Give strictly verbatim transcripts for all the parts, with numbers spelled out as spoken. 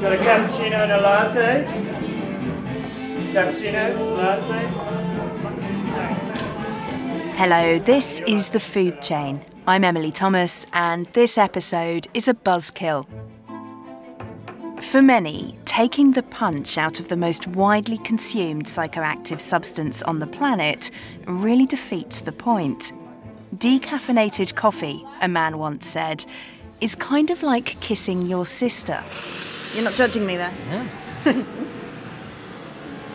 Got a cappuccino and a latte. Cappuccino, latte. Hello, this is The Food Chain. I'm Emily Thomas, and this episode is a buzzkill. For many, taking the punch out of the most widely consumed psychoactive substance on the planet really defeats the point. Decaffeinated coffee, a man once said, is kind of like kissing your sister. You're not judging me there. Yeah.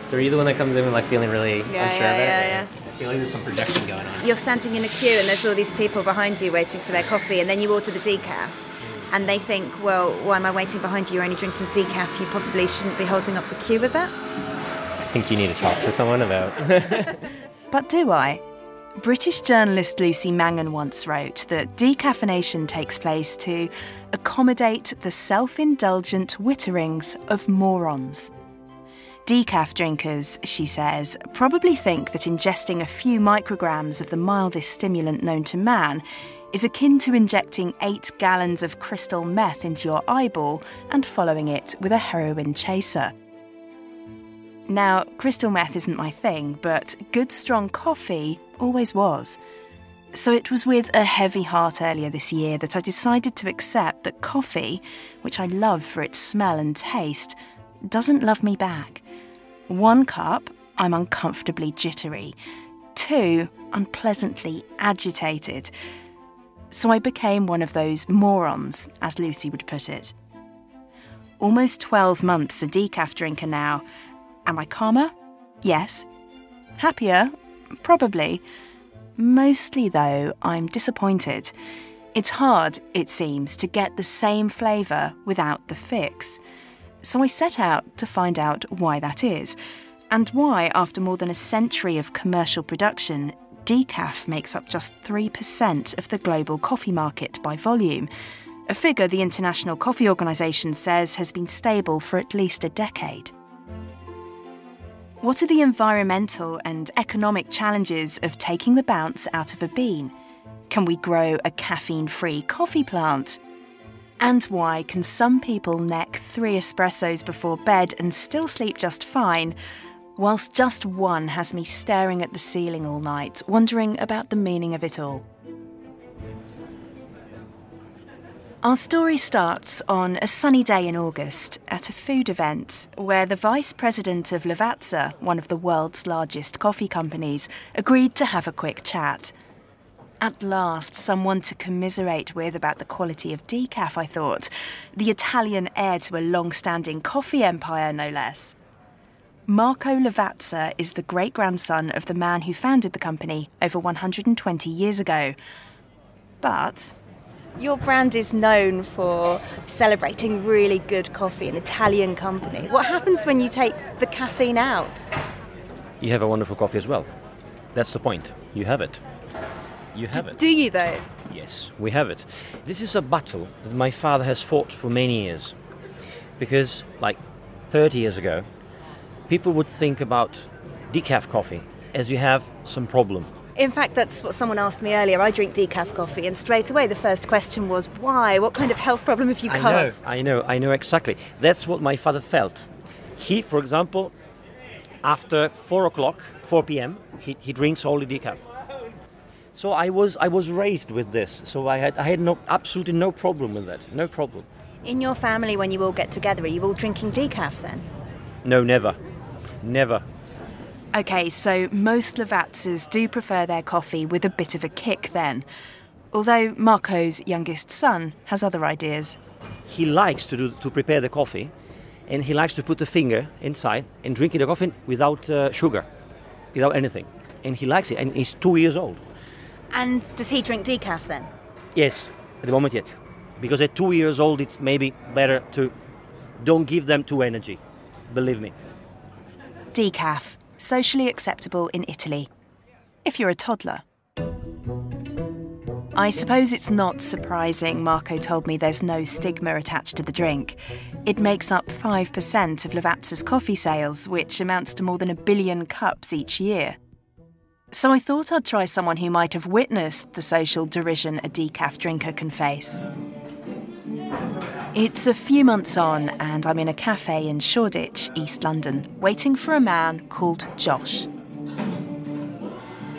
So are you the one that comes in with like feeling really yeah, unsure yeah, of it? Yeah, yeah, yeah. I feel like there's some projection going on. You're standing in a queue and there's all these people behind you waiting for their coffee, and then you order the decaf. And they think, well, why am I waiting behind you? You're only drinking decaf. You probably shouldn't be holding up the queue with that. I think you need to talk to someone about... But do I? British journalist Lucy Mangan once wrote that decaffeination takes place to accommodate the self-indulgent witterings of morons. Decaf drinkers, she says, probably think that ingesting a few micrograms of the mildest stimulant known to man is akin to injecting eight gallons of crystal meth into your eyeball and following it with a heroin chaser. Now, crystal meth isn't my thing, but good strong coffee always was. So it was with a heavy heart earlier this year that I decided to accept that coffee, which I love for its smell and taste, doesn't love me back. One cup, I'm uncomfortably jittery. Two, I'm pleasantly agitated. So I became one of those morons, as Lucy would put it. Almost twelve months a decaf drinker now. Am I calmer? Yes. Happier? Probably. Mostly, though, I'm disappointed. It's hard, it seems, to get the same flavour without the fix. So I set out to find out why that is, and why, after more than a century of commercial production, decaf makes up just three percent of the global coffee market by volume, a figure the International Coffee Organisation says has been stable for at least a decade. What are the environmental and economic challenges of taking the bounce out of a bean? Can we grow a caffeine-free coffee plant? And why can some people neck three espressos before bed and still sleep just fine, whilst just one has me staring at the ceiling all night, wondering about the meaning of it all? Our story starts on a sunny day in August at a food event where the vice president of Lavazza, one of the world's largest coffee companies, agreed to have a quick chat. At last, someone to commiserate with about the quality of decaf, I thought. The Italian heir to a long-standing coffee empire, no less. Marco Lavazza is the great-grandson of the man who founded the company over one hundred twenty years ago. But your brand is known for celebrating really good coffee, an Italian company. What happens when you take the caffeine out? You have a wonderful coffee as well. That's the point. You have it. You have it. Do you, though? Yes, we have it. This is a battle that my father has fought for many years. Because, like, thirty years ago, people would think about decaf coffee as you have some problem. In fact, that's what someone asked me earlier. I drink decaf coffee, and straight away the first question was, why? What kind of health problem have you got? I know, I know, I know exactly. That's what my father felt. He, for example, after four o'clock, four p m, he, he drinks only decaf. So I was, I was raised with this, so I had, I had no, absolutely no problem with that, no problem. In your family, when you all get together, are you all drinking decaf then? No, never. Never. OK, so most Lavazzas do prefer their coffee with a bit of a kick then, although Marco's youngest son has other ideas. He likes to, do, to prepare the coffee, and he likes to put the finger inside and drinking the coffee without uh, sugar, without anything. And he likes it, and he's two years old. And does he drink decaf then? Yes, at the moment yet. Because at two years old it's maybe better to don't give them too energy, believe me. Decaf. Socially acceptable in Italy. If you're a toddler. I suppose it's not surprising Marco told me there's no stigma attached to the drink. It makes up five percent of Lavazza's coffee sales, which amounts to more than a billion cups each year. So I thought I'd try someone who might have witnessed the social derision a decaf drinker can face. It's a few months on and I'm in a cafe in Shoreditch, East London, waiting for a man called Josh.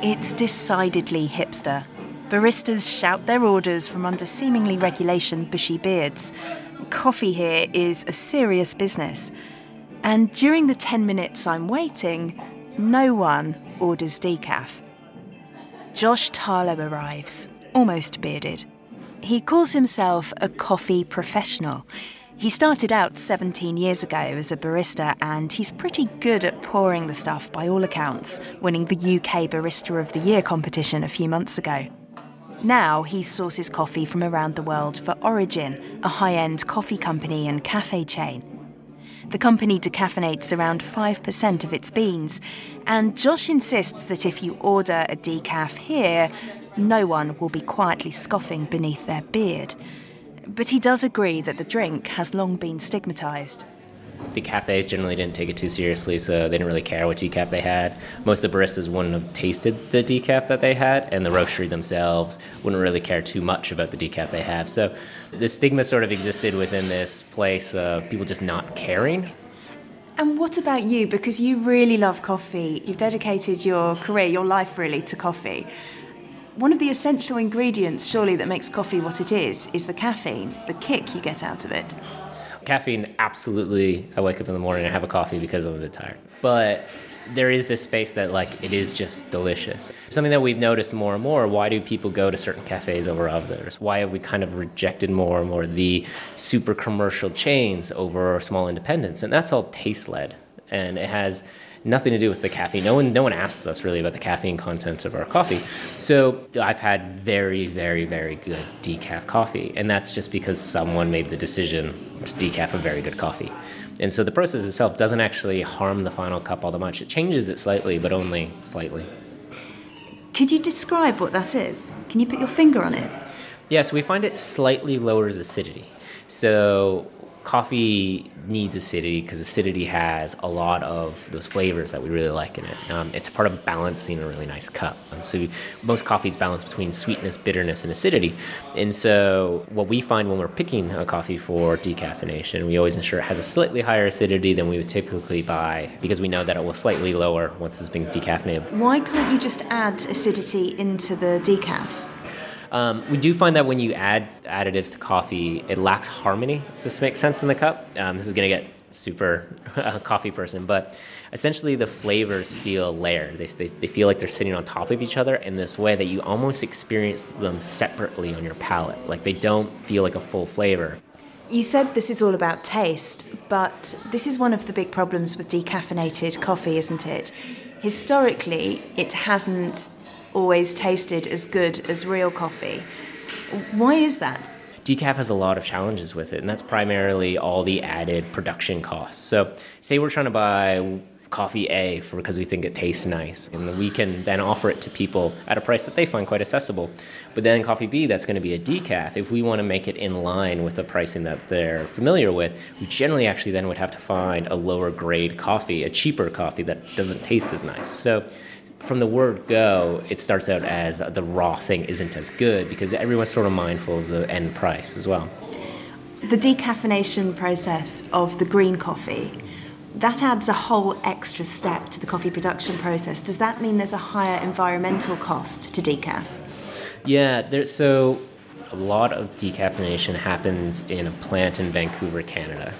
It's decidedly hipster. Baristas shout their orders from under seemingly regulation bushy beards. Coffee here is a serious business. And during the ten minutes I'm waiting, no one orders decaf. Josh Tarlow arrives, almost bearded. He calls himself a coffee professional. He started out seventeen years ago as a barista, and he's pretty good at pouring the stuff by all accounts, winning the U K Barista of the Year competition a few months ago. Now he sources coffee from around the world for Origin, a high-end coffee company and cafe chain. The company decaffeinates around five percent of its beans, and Josh insists that if you order a decaf here, no one will be quietly scoffing beneath their beard. But he does agree that the drink has long been stigmatised. The cafes generally didn't take it too seriously, so they didn't really care what decaf they had. Most of the baristas wouldn't have tasted the decaf that they had, and the roastery themselves wouldn't really care too much about the decaf they have. So the stigma sort of existed within this place of people just not caring. And what about you? Because you really love coffee. You've dedicated your career, your life really, to coffee. One of the essential ingredients, surely, that makes coffee what it is, is the caffeine, the kick you get out of it. Caffeine, absolutely. I wake up in the morning and have a coffee because I'm a bit tired. But there is this space that, like, it is just delicious. Something that we've noticed more and more, why do people go to certain cafes over others? Why have we kind of rejected more and more the super commercial chains over small independents? And that's all taste-led. And it has nothing to do with the caffeine. No one, no one asks us really about the caffeine content of our coffee. So I've had very, very, very good decaf coffee, and that's just because someone made the decision to decaf a very good coffee. And so the process itself doesn't actually harm the final cup all that much. It changes it slightly, but only slightly. Could you describe what that is? Can you put your finger on it? Yes, we find it slightly lowers acidity. So coffee needs acidity because acidity has a lot of those flavors that we really like in it. Um, it's part of balancing a really nice cup. Um, so most coffees balance between sweetness, bitterness, and acidity. And so what we find when we're picking a coffee for decaffeination, we always ensure it has a slightly higher acidity than we would typically buy because we know that it will slightly lower once it's been decaffeinated. Why can't you just add acidity into the decaf? Um, we do find that when you add additives to coffee, it lacks harmony, if this makes sense in the cup. Um, this is going to get super uh, coffee person, but essentially the flavors feel layered. They, they, they feel like they're sitting on top of each other in this way that you almost experience them separately on your palate. Like they don't feel like a full flavor. You said this is all about taste, but this is one of the big problems with decaffeinated coffee, isn't it? Historically, it hasn't always tasted as good as real coffee. Why is that? Decaf has a lot of challenges with it, and that's primarily all the added production costs. So say we're trying to buy coffee A for, because we think it tastes nice, and we can then offer it to people at a price that they find quite accessible. But then coffee B, that's going to be a decaf. If we want to make it in line with the pricing that they're familiar with, we generally actually then would have to find a lower grade coffee, a cheaper coffee that doesn't taste as nice. So from the word go, it starts out as the raw thing isn't as good because everyone's sort of mindful of the end price as well. The decaffeination process of the green coffee, that adds a whole extra step to the coffee production process. Does that mean there's a higher environmental cost to decaf? Yeah, there's so a lot of decaffeination happens in a plant in Vancouver, Canada.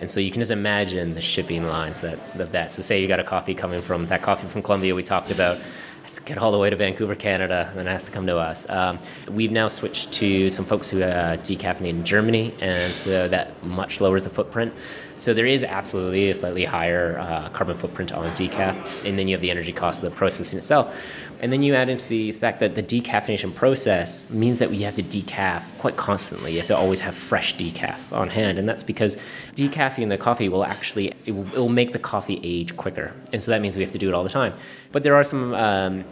And so you can just imagine the shipping lines that, of that. So say you got a coffee coming from, that coffee from Colombia we talked about, has to get all the way to Vancouver, Canada, and then it has to come to us. Um, we've now switched to some folks who uh, decaffeinate in Germany, and so that much lowers the footprint. So there is absolutely a slightly higher uh, carbon footprint on decaf, and then you have the energy cost of the processing itself. And then you add into the fact that the decaffeination process means that we have to decaf quite constantly. You have to always have fresh decaf on hand, and that's because decaffeinating the coffee will actually, it will, it will make the coffee age quicker. And so that means we have to do it all the time. But there are some um,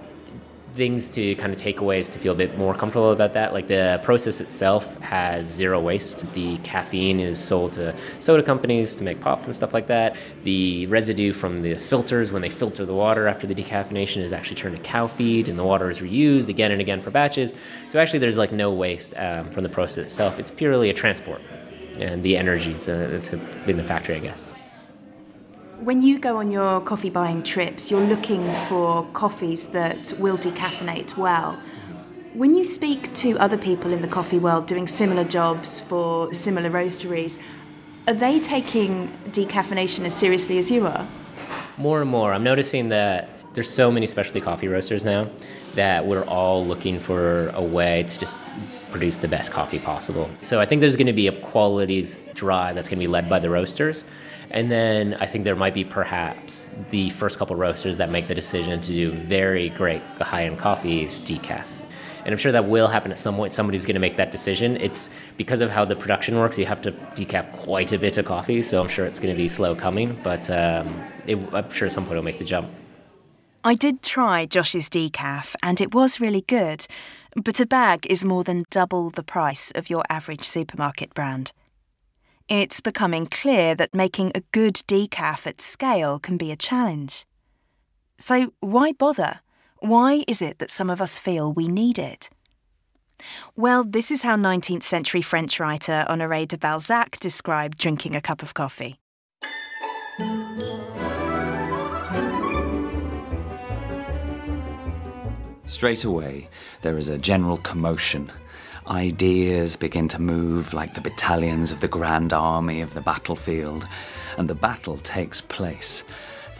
things to kind of take away to feel a bit more comfortable about that. Like the process itself has zero waste. The caffeine is sold to soda companies to make pop and stuff like that. The residue from the filters, when they filter the water after the decaffeination, is actually turned to cow feed, and the water is reused again and again for batches. So actually there's like no waste um, from the process itself. It's purely a transport. and the energy to, to, in the factory, I guess. When you go on your coffee buying trips, you're looking for coffees that will decaffeinate well. When you speak to other people in the coffee world doing similar jobs for similar roasteries, are they taking decaffeination as seriously as you are? More and more. I'm noticing that there's so many specialty coffee roasters now that we're all looking for a way to just produce the best coffee possible. So I think there's going to be a quality drive that's going to be led by the roasters. And then I think there might be perhaps the first couple roasters that make the decision to do very great high-end coffees decaf. And I'm sure that will happen at some point. Somebody's going to make that decision. It's because of how the production works, you have to decaf quite a bit of coffee, so I'm sure it's going to be slow coming, but um, it, I'm sure at some point it'll make the jump. I did try Josh's decaf, and it was really good, but a bag is more than double the price of your average supermarket brand. It's becoming clear that making a good decaf at scale can be a challenge. So why bother? Why is it that some of us feel we need it? Well, this is how nineteenth century French writer Honoré de Balzac described drinking a cup of coffee. Straight away, there is a general commotion. Ideas begin to move like the battalions of the Grand Army of the battlefield, and the battle takes place.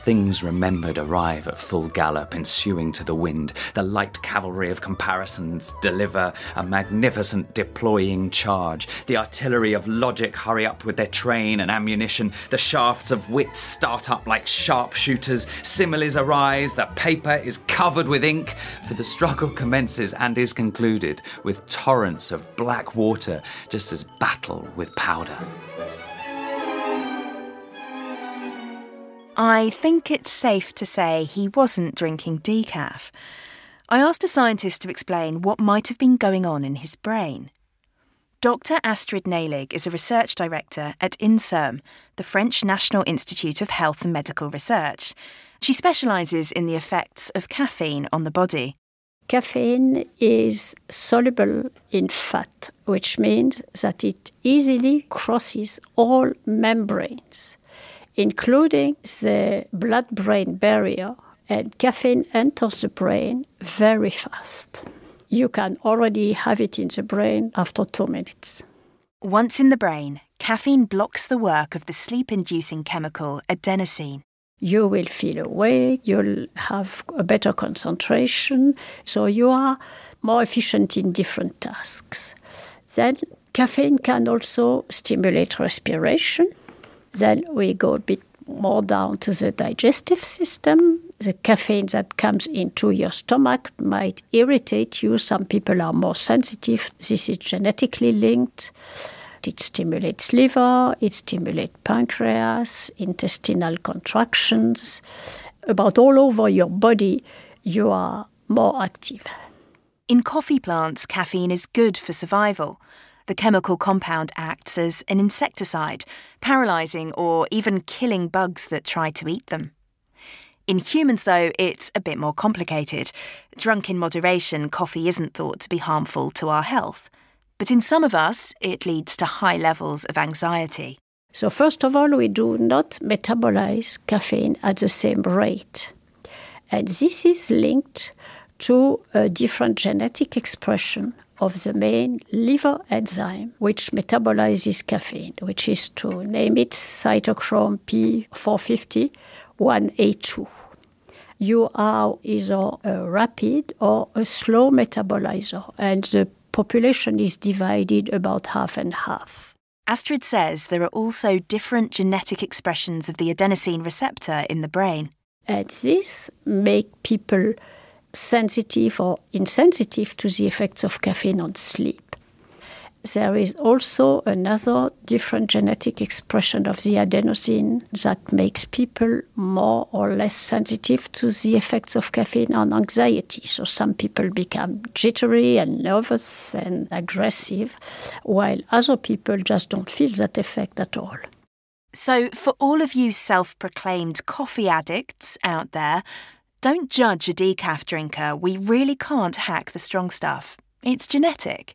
Things remembered arrive at full gallop, ensuing to the wind. The light cavalry of comparisons deliver a magnificent deploying charge. The artillery of logic hurry up with their train and ammunition. The shafts of wit start up like sharpshooters. Similes arise, the paper is covered with ink, for the struggle commences and is concluded with torrents of black water, just as battle with powder. I think it's safe to say he wasn't drinking decaf. I asked a scientist to explain what might have been going on in his brain. Doctor Astrid Naelig is a research director at INSERM, the French National Institute of Health and Medical Research. She specialises in the effects of caffeine on the body. Caffeine is soluble in fat, which means that it easily crosses all membranes, including the blood-brain barrier, and caffeine enters the brain very fast. You can already have it in the brain after two minutes. Once in the brain, caffeine blocks the work of the sleep-inducing chemical adenosine. You will feel awake, you'll have a better concentration, so you are more efficient in different tasks. Then caffeine can also stimulate respiration. Then we go a bit more down to the digestive system. The caffeine that comes into your stomach might irritate you. Some people are more sensitive. This is genetically linked. It stimulates liver, it stimulates pancreas, intestinal contractions. About all over your body, you are more active. In coffee plants, caffeine is good for survival. The chemical compound acts as an insecticide, paralysing or even killing bugs that try to eat them. In humans, though, it's a bit more complicated. Drunk in moderation, coffee isn't thought to be harmful to our health. But in some of us, it leads to high levels of anxiety. So first of all, we do not metabolize caffeine at the same rate. And this is linked to a different genetic expression of the main liver enzyme, which metabolizes caffeine, which is, to name it, cytochrome P four five zero one A two. You are either a rapid or a slow metabolizer, and the population is divided about half and half. Astrid says there are also different genetic expressions of the adenosine receptor in the brain. And this makes people sensitive or insensitive to the effects of caffeine on sleep. There is also another different genetic expression of the adenosine that makes people more or less sensitive to the effects of caffeine on anxiety. So some people become jittery and nervous and aggressive, while other people just don't feel that effect at all. So for all of you self-proclaimed coffee addicts out there, don't judge a decaf drinker. We really can't hack the strong stuff. It's genetic.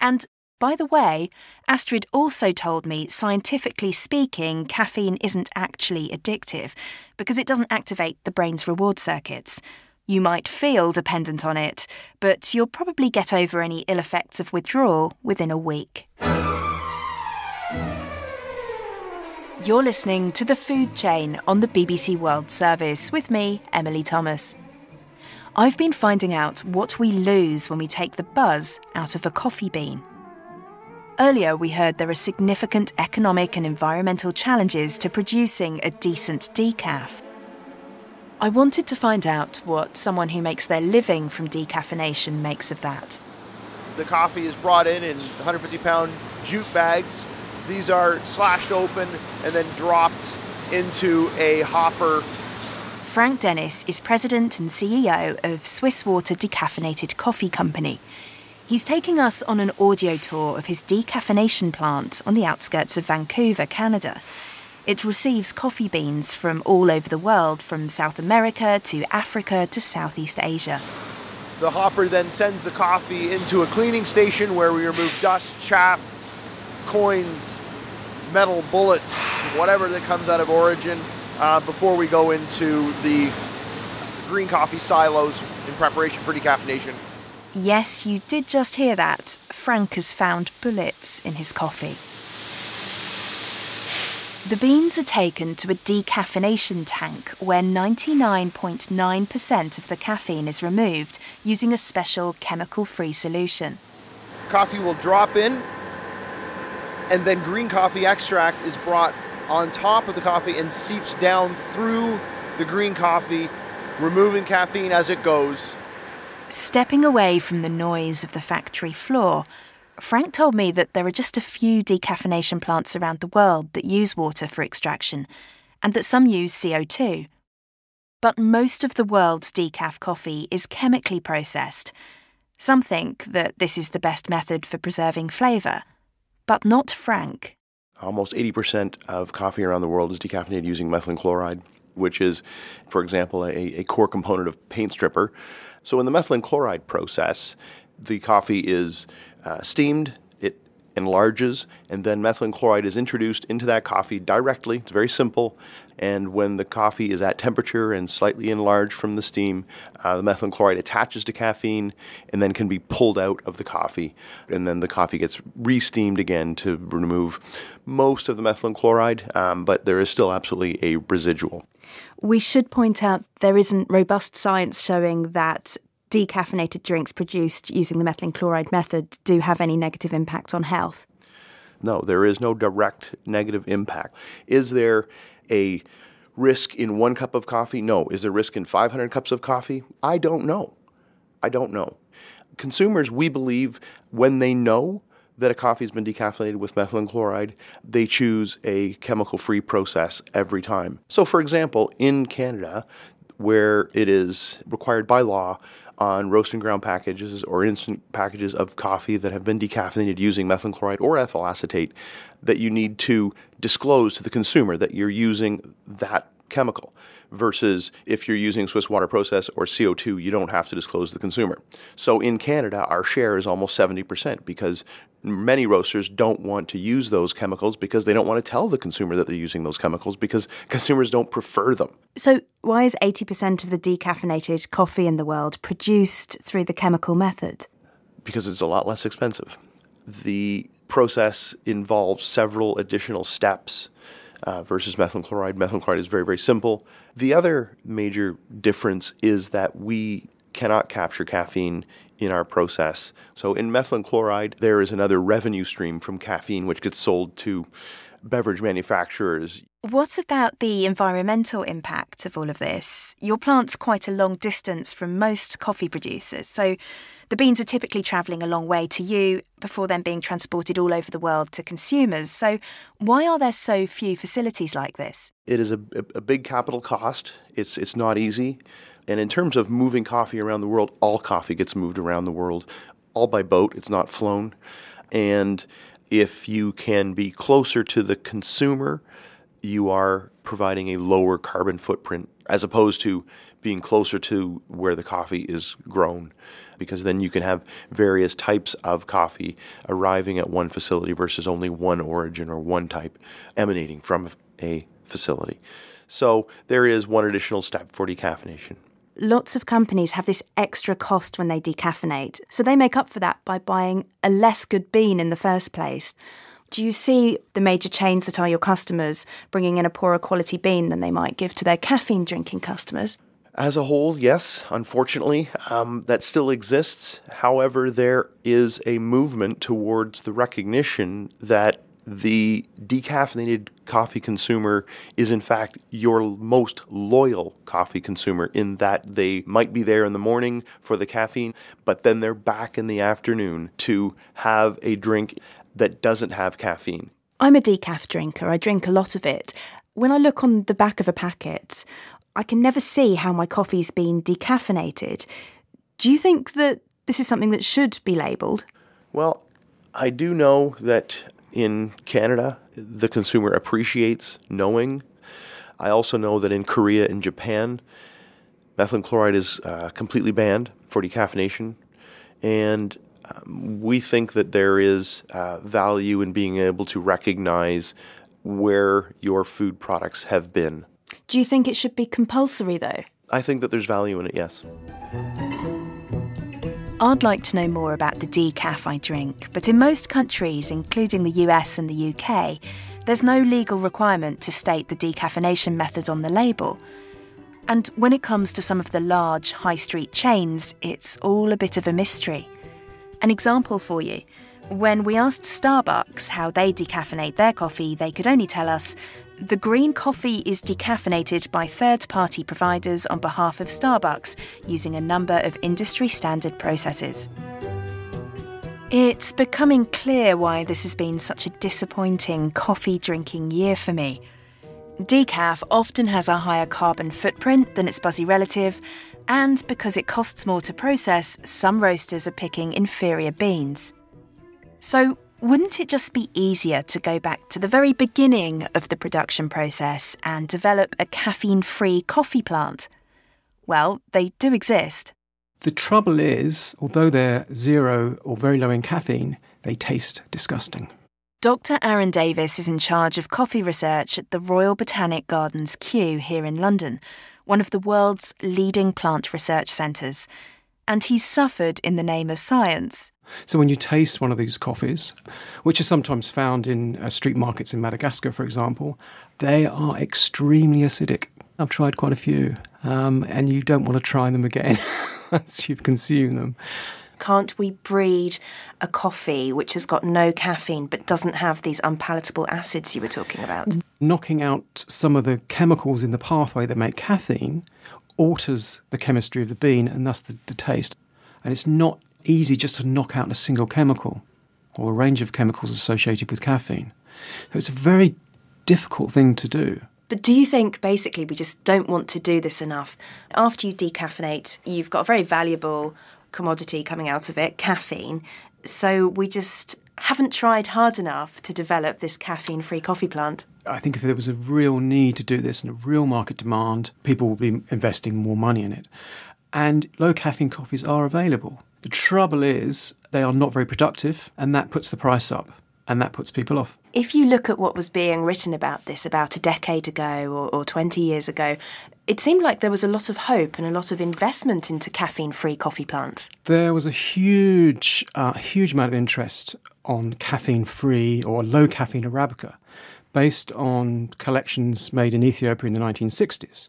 And By the way, Astrid also told me, scientifically speaking, caffeine isn't actually addictive because it doesn't activate the brain's reward circuits. You might feel dependent on it, but you'll probably get over any ill effects of withdrawal within a week. You're listening to The Food Chain on the B B C World Service with me, Emily Thomas. I've been finding out what we lose when we take the buzz out of a coffee bean. Earlier, we heard there are significant economic and environmental challenges to producing a decent decaf. I wanted to find out what someone who makes their living from decaffeination makes of that. The coffee is brought in in one hundred fifty pound jute bags. These are slashed open and then dropped into a hopper. Frank Dennis is president and C E O of Swiss Water Decaffeinated Coffee Company. He's taking us on an audio tour of his decaffeination plant on the outskirts of Vancouver, Canada. It receives coffee beans from all over the world, from South America to Africa to Southeast Asia. The hopper then sends the coffee into a cleaning station where we remove dust, chaff, coins, metal bullets, whatever that comes out of Origin, uh, before we go into the green coffee silos in preparation for decaffeination. Yes, you did just hear that. Frank has found bullets in his coffee. The beans are taken to a decaffeination tank where ninety-nine point nine percent of the caffeine is removed using a special chemical-free solution. Coffee will drop in, and then green coffee extract is brought on top of the coffee and seeps down through the green coffee, removing caffeine as it goes. Stepping away from the noise of the factory floor, Frank told me that there are just a few decaffeination plants around the world that use water for extraction, and that some use C O two. But most of the world's decaf coffee is chemically processed. Some think that this is the best method for preserving flavour, but not Frank. Almost eighty percent of coffee around the world is decaffeinated using methylene chloride, which is, for example, a, a core component of paint stripper. So in the methylene chloride process, the coffee is uh, steamed, it enlarges, and then methylene chloride is introduced into that coffee directly. It's very simple. And when the coffee is at temperature and slightly enlarged from the steam, uh, the methylene chloride attaches to caffeine and then can be pulled out of the coffee. And then the coffee gets re-steamed again to remove most of the methylene chloride, um, but there is still absolutely a residual. We should point out there isn't robust science showing that decaffeinated drinks produced using the methylene chloride method do have any negative impact on health. No, there is no direct negative impact. Is there a risk in one cup of coffee? No. Is there risk in five hundred cups of coffee? I don't know. I don't know. Consumers, we believe, when they know that a coffee has been decaffeinated with methylene chloride, they choose a chemical-free process every time. So, for example, in Canada, where it is required by law on roast and ground packages or instant packages of coffee that have been decaffeinated using methylene chloride or ethyl acetate, that you need to disclose to the consumer that you're using that chemical, versus if you're using Swiss water process or C O two, you don't have to disclose to the consumer. So in Canada, our share is almost seventy percent because many roasters don't want to use those chemicals because they don't want to tell the consumer that they're using those chemicals because consumers don't prefer them. So why is eighty percent of the decaffeinated coffee in the world produced through the chemical method? Because it's a lot less expensive. The process involves several additional steps. Uh, versus methylene chloride. Methylene chloride is very, very simple. The other major difference is that we cannot capture caffeine in our process. So in methylene chloride, there is another revenue stream from caffeine which gets sold to beverage manufacturers. What about the environmental impact of all of this? Your plant's quite a long distance from most coffee producers, so the beans are typically travelling a long way to you before then being transported all over the world to consumers. So why are there so few facilities like this? It is a, a big capital cost. It's, it's not easy. And in terms of moving coffee around the world, all coffee gets moved around the world, all by boat. It's not flown. And if you can be closer to the consumer, you are providing a lower carbon footprint as opposed to being closer to where the coffee is grown, because then you can have various types of coffee arriving at one facility versus only one origin or one type emanating from a facility. So there is one additional step for decaffeination. Lots of companies have this extra cost when they decaffeinate, so they make up for that by buying a less good bean in the first place. Do you see the major chains that are your customers bringing in a poorer quality bean than they might give to their caffeine drinking customers? As a whole, yes, unfortunately, um, that still exists. However, there is a movement towards the recognition that the decaffeinated coffee consumer is in fact your most loyal coffee consumer, in that they might be there in the morning for the caffeine, but then they're back in the afternoon to have a drink that doesn't have caffeine. I'm a decaf drinker. I drink a lot of it. When I look on the back of a packet, I can never see how my coffee's been decaffeinated. Do you think that this is something that should be labelled? Well, I do know that in Canada, the consumer appreciates knowing. I also know that in Korea and Japan, methylene chloride is uh, completely banned for decaffeination. And um, we think that there is uh, value in being able to recognize where your food products have been. Do you think it should be compulsory, though? I think that there's value in it, yes. I'd like to know more about the decaf I drink, but in most countries, including the U S and the U K, there's no legal requirement to state the decaffeination method on the label. And when it comes to some of the large high street chains, it's all a bit of a mystery. An example for you. When we asked Starbucks how they decaffeinate their coffee, they could only tell us, "The green coffee is decaffeinated by third-party providers on behalf of Starbucks using a number of industry-standard processes." It's becoming clear why this has been such a disappointing coffee-drinking year for me. Decaf often has a higher carbon footprint than its buzzy relative, and because it costs more to process, some roasters are picking inferior beans. So, wouldn't it just be easier to go back to the very beginning of the production process and develop a caffeine-free coffee plant? Well, they do exist. The trouble is, although they're zero or very low in caffeine, they taste disgusting. Doctor Aaron Davis is in charge of coffee research at the Royal Botanic Gardens Kew here in London, one of the world's leading plant research centres. And he's suffered in the name of science. So when you taste one of these coffees, which are sometimes found in uh, street markets in Madagascar, for example, they are extremely acidic. I've tried quite a few, um, and you don't want to try them again once you've consumed them. Can't we breed a coffee which has got no caffeine but doesn't have these unpalatable acids you were talking about? Knocking out some of the chemicals in the pathway that make caffeine alters the chemistry of the bean and thus the, the taste. And it's not easy just to knock out a single chemical or a range of chemicals associated with caffeine. So it's a very difficult thing to do. But do you think basically we just don't want to do this enough? After you decaffeinate, you've got a very valuable commodity coming out of it, caffeine. So we just haven't tried hard enough to develop this caffeine-free coffee plant. I think if there was a real need to do this and a real market demand, people would be investing more money in it. And low-caffeine coffees are available. The trouble is they are not very productive, and that puts the price up, and that puts people off. If you look at what was being written about this about a decade ago or, or twenty years ago, it seemed like there was a lot of hope and a lot of investment into caffeine-free coffee plants. There was a huge, uh, huge amount of interest on caffeine-free or low-caffeine Arabica, based on collections made in Ethiopia in the nineteen sixties.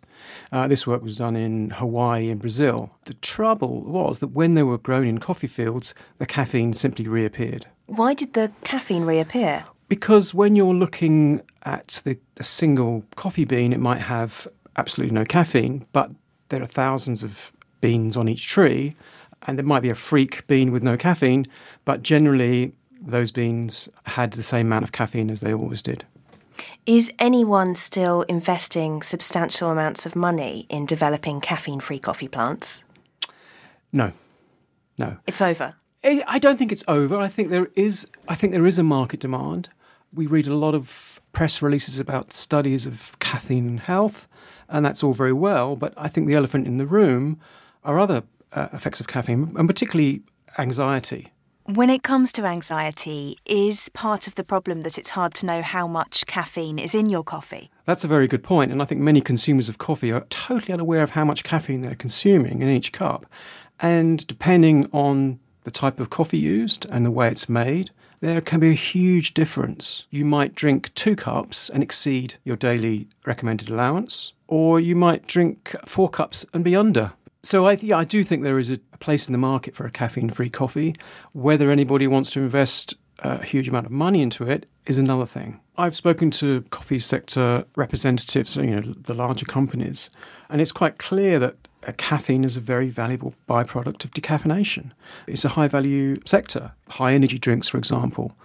Uh, this work was done in Hawaii and Brazil. The trouble was that when they were grown in coffee fields, the caffeine simply reappeared. Why did the caffeine reappear? Because when you're looking at the, a single coffee bean, it might have absolutely no caffeine, but there are thousands of beans on each tree, and there might be a freak bean with no caffeine, but generally those beans had the same amount of caffeine as they always did. Is anyone still investing substantial amounts of money in developing caffeine-free coffee plants? No, no. It's over? I don't think it's over. I think there is, I think there is a market demand. We read a lot of press releases about studies of caffeine and health, and that's all very well, but I think the elephant in the room are other uh, effects of caffeine, and particularly anxiety. When it comes to anxiety, is part of the problem that it's hard to know how much caffeine is in your coffee? That's a very good point, and I think many consumers of coffee are totally unaware of how much caffeine they're consuming in each cup. And depending on the type of coffee used and the way it's made, there can be a huge difference. You might drink two cups and exceed your daily recommended allowance, or you might drink four cups and be under. So I, yeah, I do think there is a place in the market for a caffeine-free coffee. Whether anybody wants to invest a huge amount of money into it is another thing. I've spoken to coffee sector representatives, you know, the larger companies, and it's quite clear that caffeine is a very valuable byproduct of decaffeination. It's a high-value sector. High-energy drinks, for example,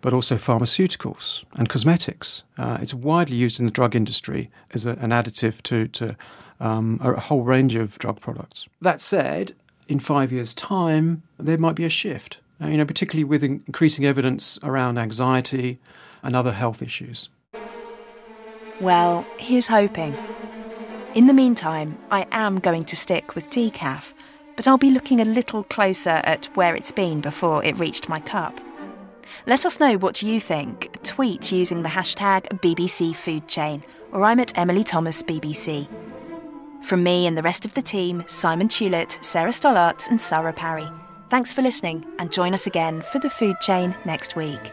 but also pharmaceuticals and cosmetics. Uh, it's widely used in the drug industry as a, an additive to, to um, a whole range of drug products. That said, in five years' time, there might be a shift, uh, you know, particularly with in- increasing evidence around anxiety and other health issues. Well, here's hoping. In the meantime, I am going to stick with decaf, but I'll be looking a little closer at where it's been before it reached my cup. Let us know what you think. Tweet using the hashtag B B C Food Chain, or I'm at Emily Thomas B B C. From me and the rest of the team, Simon Tulitt, Sarah Stollarts and Sarah Parry, thanks for listening, and join us again for The Food Chain next week.